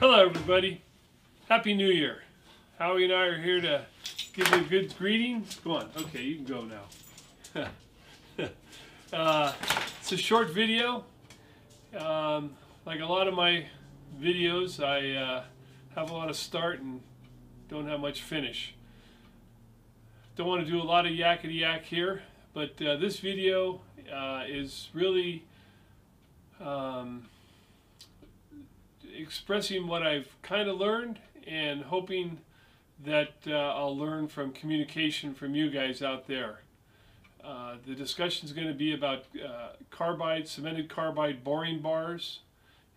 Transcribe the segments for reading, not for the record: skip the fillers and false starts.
Hello everybody, Happy New Year. Howie and I are here to give you a good greeting. Come on, okay, you can go now. It's a short video. Like a lot of my videos, I have a lot of start and don't have much finish. Don't want to do a lot of yakety-yak here, but this video is really expressing what I've kind of learned and hoping that I'll learn from communication from you guys out there. The discussion is going to be about carbide, cemented carbide boring bars,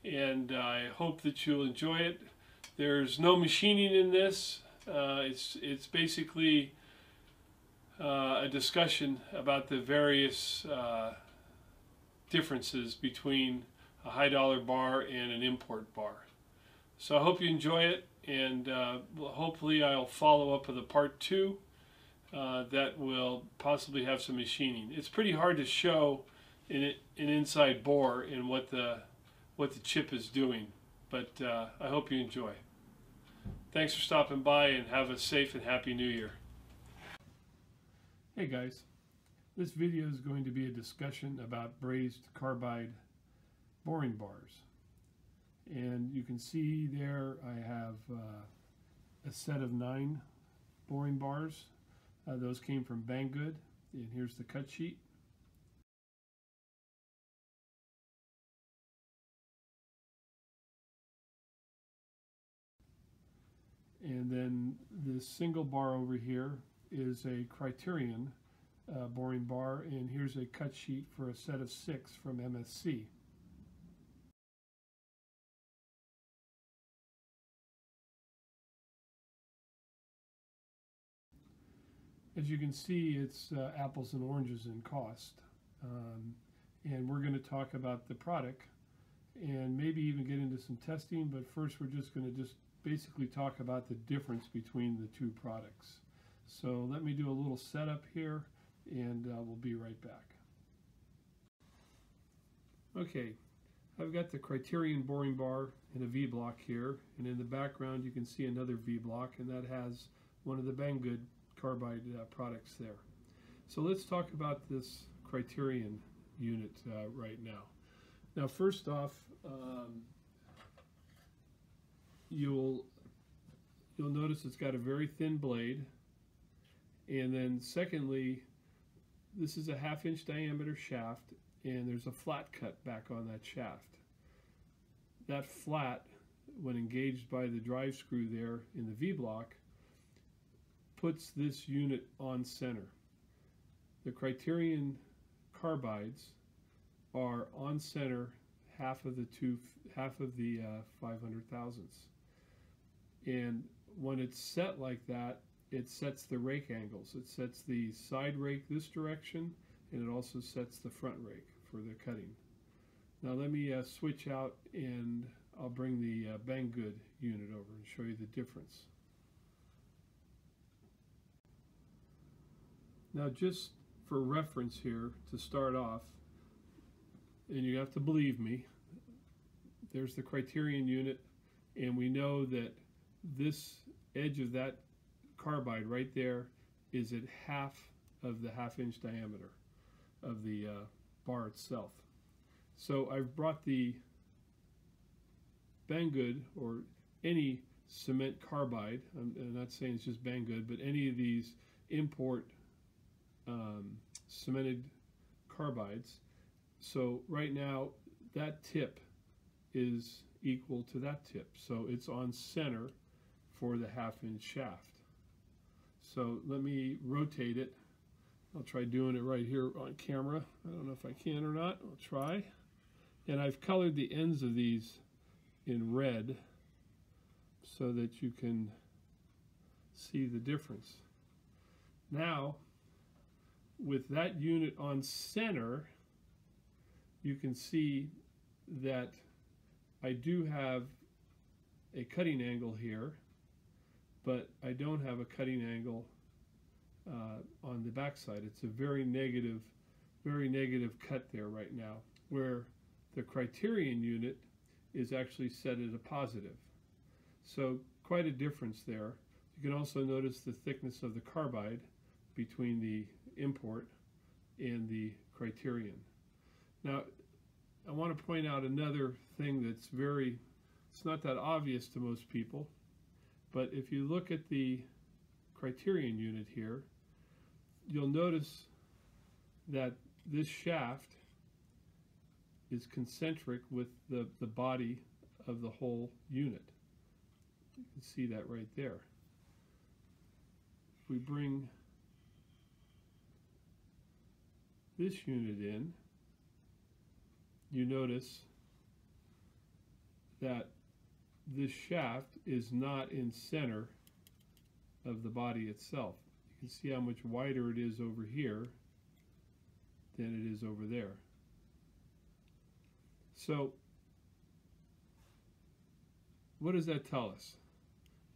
and I hope that you'll enjoy it. There's no machining in this. It's basically a discussion about the various differences between a high dollar bar and an import bar. So I hope you enjoy it, and hopefully I'll follow up with a part 2 that will possibly have some machining. It's pretty hard to show an inside bore and what the chip is doing, but I hope you enjoy. Thanks for stopping by, and have a safe and happy new year. Hey guys, this video is going to be a discussion about brazed carbide boring bars, and you can see there I have a set of 9 boring bars. Those came from Banggood, and here's the cut sheet. And then this single bar over here is a Criterion boring bar, and here's a cut sheet for a set of 6 from MSC. As you can see, it's apples and oranges in cost, and we're going to talk about the product and maybe even get into some testing, but first we're just going to basically talk about the difference between the two products. So let me do a little setup here, and we'll be right back. Okay, I've got the Criterion boring bar and a V-Block here, and in the background you can see another V-Block, and that has one of the Banggood carbide products there. So let's talk about this Criterion unit right now. Now first off, you'll notice it's got a very thin blade, and then secondly, this is a 1/2 inch diameter shaft, and there's a flat cut back on that shaft. That flat, when engaged by the drive screw there in the V-Block, puts this unit on center. The Criterion carbides are on center half of the 500,000ths, and when it's set like that, it sets the rake angles. It sets the side rake this direction, and it also sets the front rake for the cutting. Now let me switch out, and I'll bring the Banggood unit over and show you the difference. Now just for reference here to start off, and you have to believe me, there's the Criterion unit, and we know that this edge of that carbide right there is at half of the 1/2 inch diameter of the bar itself. So I've brought the Banggood, or any cement carbide, I'm not saying it's just Banggood, but any of these import cemented carbides. So right now that tip is equal to that tip, so it's on center for the 1/2 inch shaft. So let me rotate it. I'll try doing it right here on camera. I don't know if I can or not. I'll try. And I've colored the ends of these in red so that you can see the difference. Now with that unit on center, you can see that I do have a cutting angle here, but I don't have a cutting angle on the backside. It's a very negative cut there right now, where the Criterion unit is actually set at a positive. So quite a difference there. You can also notice the thickness of the carbide between the import and the Criterion. Now, I want to point out another thing that's it's not that obvious to most people, but if you look at the Criterion unit here, you'll notice that this shaft is concentric with the body of the whole unit. You can see that right there. If we bring this unit in, you notice that this shaft is not in center of the body itself. You can see how much wider it is over here than it is over there. So what does that tell us?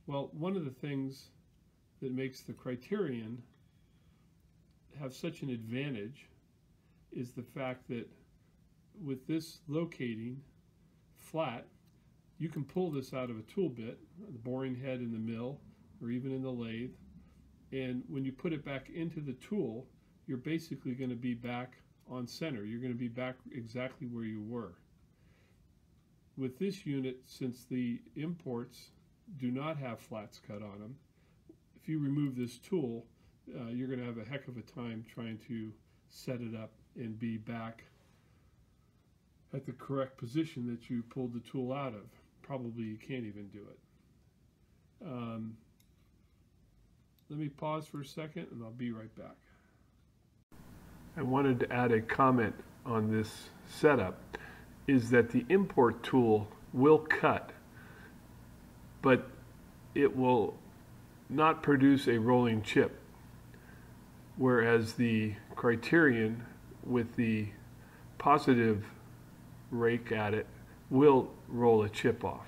Well, one of the things that makes the Criterion have such an advantage is the fact that with this locating flat, you can pull this out of a tool bit, the boring head in the mill, or even in the lathe, and when you put it back into the tool, you're basically going to be back on center. You're going to be back exactly where you were. With this unit, since the imports do not have flats cut on them, if you remove this tool, you're going to have a heck of a time trying to set it up and be back at the correct position that you pulled the tool out of. Probably you can't even do it. Let me pause for a second and I'll be right back. I wanted to add a comment on this setup, is that the import tool will cut, but it will not produce a rolling chip, whereas the Criterion with the positive rake at it will roll a chip off.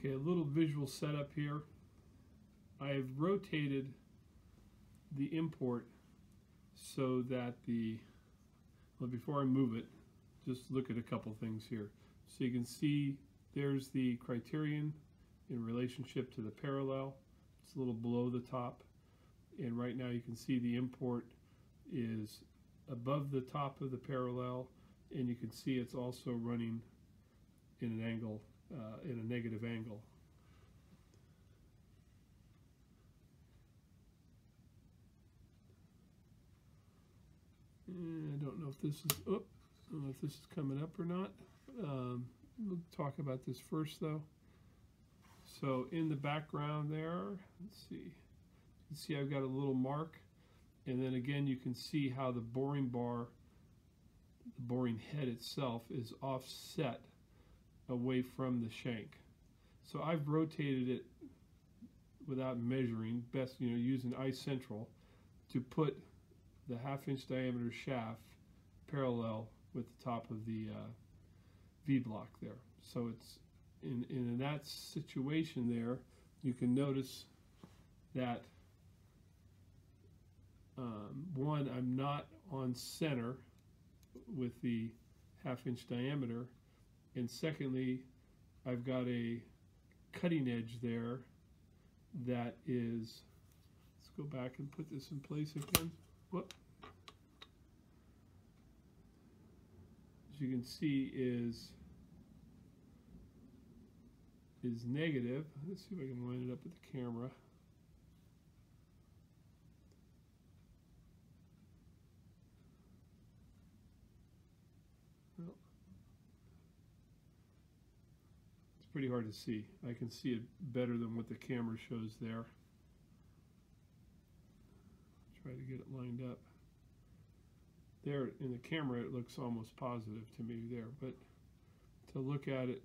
Okay, a little visual setup here. I've rotated the import so that before I move it, just look at a couple things here. So you can see there's the Criterion in relationship to the parallel. It's a little below the top. And right now you can see the import is above the top of the parallel, and you can see it's also running in an angle, in a negative angle. And I don't know if this is I don't know if this is coming up or not. We'll talk about this first though. So in the background there, let's see. You can see I've got a little mark. And then again, you can see how the boring bar, the boring head itself, is offset away from the shank. So I've rotated it without measuring, best, you know, using eye central to put the half-inch diameter shaft parallel with the top of the V-block there. So it's in that situation there, you can notice that one, I'm not on center with the half-inch diameter, and secondly, I've got a cutting edge there that is, let's go back and put this in place again. Whoop. As you can see, is negative. Let's see if I can line it up with the camera. Pretty hard to see. I can see it better than what the camera shows there. Try to get it lined up. There in the camera it looks almost positive to me there, but to look at it,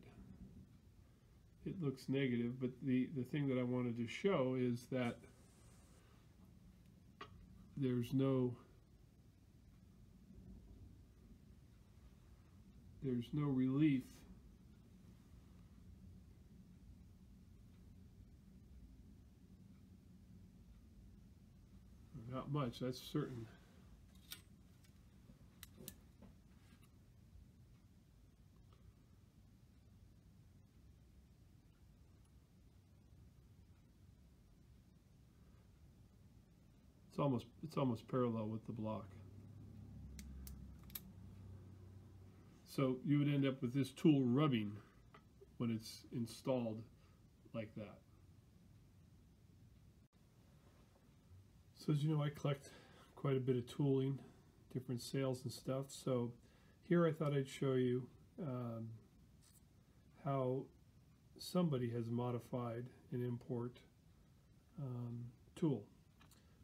it looks negative. But the thing that I wanted to show is that there's no relief much, that's certain. it's almost parallel with the block. So you would end up with this tool rubbing when it's installed like that. So as you know, I collect quite a bit of tooling, different sales and stuff. So here I thought I'd show you how somebody has modified an import tool.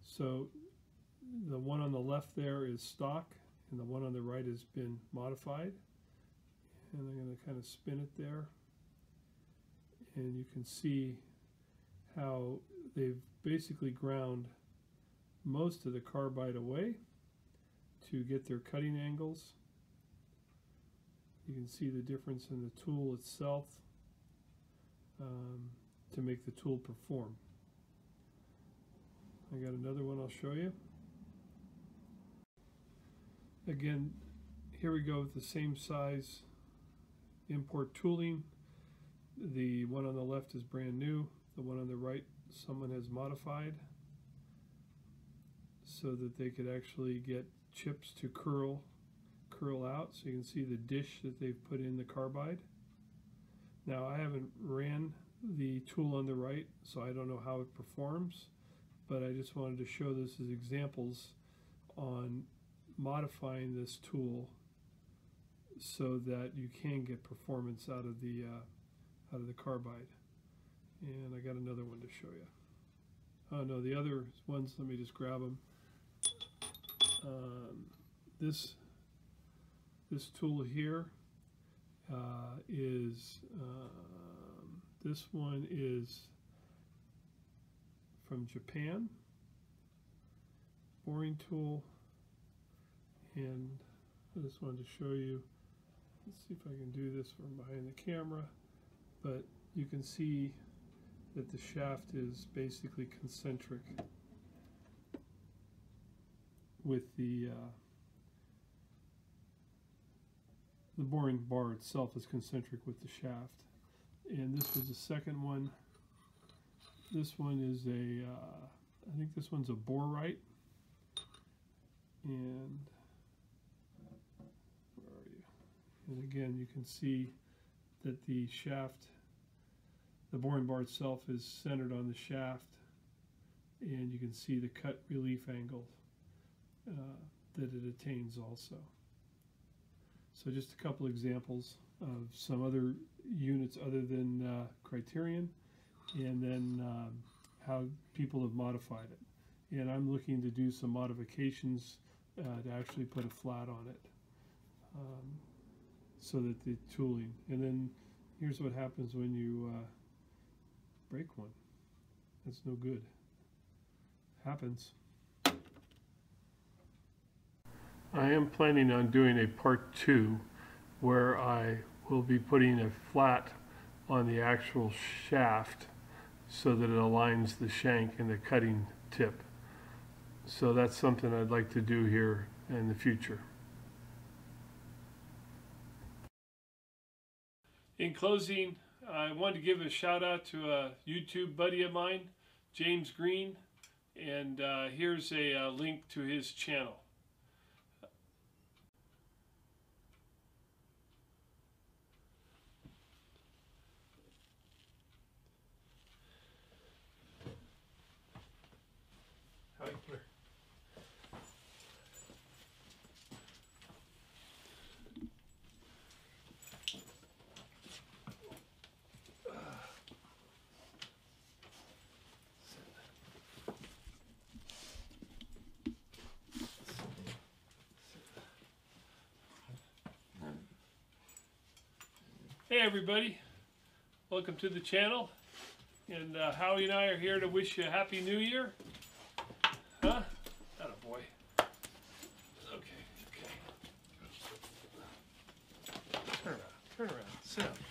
So the one on the left there is stock, and the one on the right has been modified. And I'm going to kind of spin it there, and you can see how they've basically ground most of the carbide away to get their cutting angles. You can see the difference in the tool itself to make the tool perform. I got another one I'll show you. Again, here we go with the same size import tooling. The one on the left is brand new. The one on the right, someone has modified so that they could actually get chips to curl out. So you can see the dish that they've put in the carbide. Now I haven't ran the tool on the right, so I don't know how it performs, but I just wanted to show this as examples on modifying this tool so that you can get performance out of the carbide. And I got another one to show you. Oh no, the other ones, let me just grab them. This tool here this one is from Japan, boring tool, and I just wanted to show you, let's see if I can do this from behind the camera, but you can see that the shaft is basically concentric with the boring bar itself is concentric with the shaft. And this was the second one. This one is a, I think this one's a borite. And where are you? And again, you can see that the shaft, the boring bar itself is centered on the shaft, and you can see the cut relief angle that it attains also. So just a couple examples of some other units other than Criterion, and then how people have modified it. And I'm looking to do some modifications to actually put a flat on it so that the tooling. And then here's what happens when you break one. That's no good. Happens. I am planning on doing a part 2 where I will be putting a flat on the actual shaft so that it aligns the shank and the cutting tip. So that's something I'd like to do here in the future. In closing, I wanted to give a shout out to a YouTube buddy of mine, James Green, and here's a link to his channel. Hey everybody, welcome to the channel, and Howie and I are here to wish you a happy new year. Huh? Atta boy. Okay, okay. Turn around, sit down.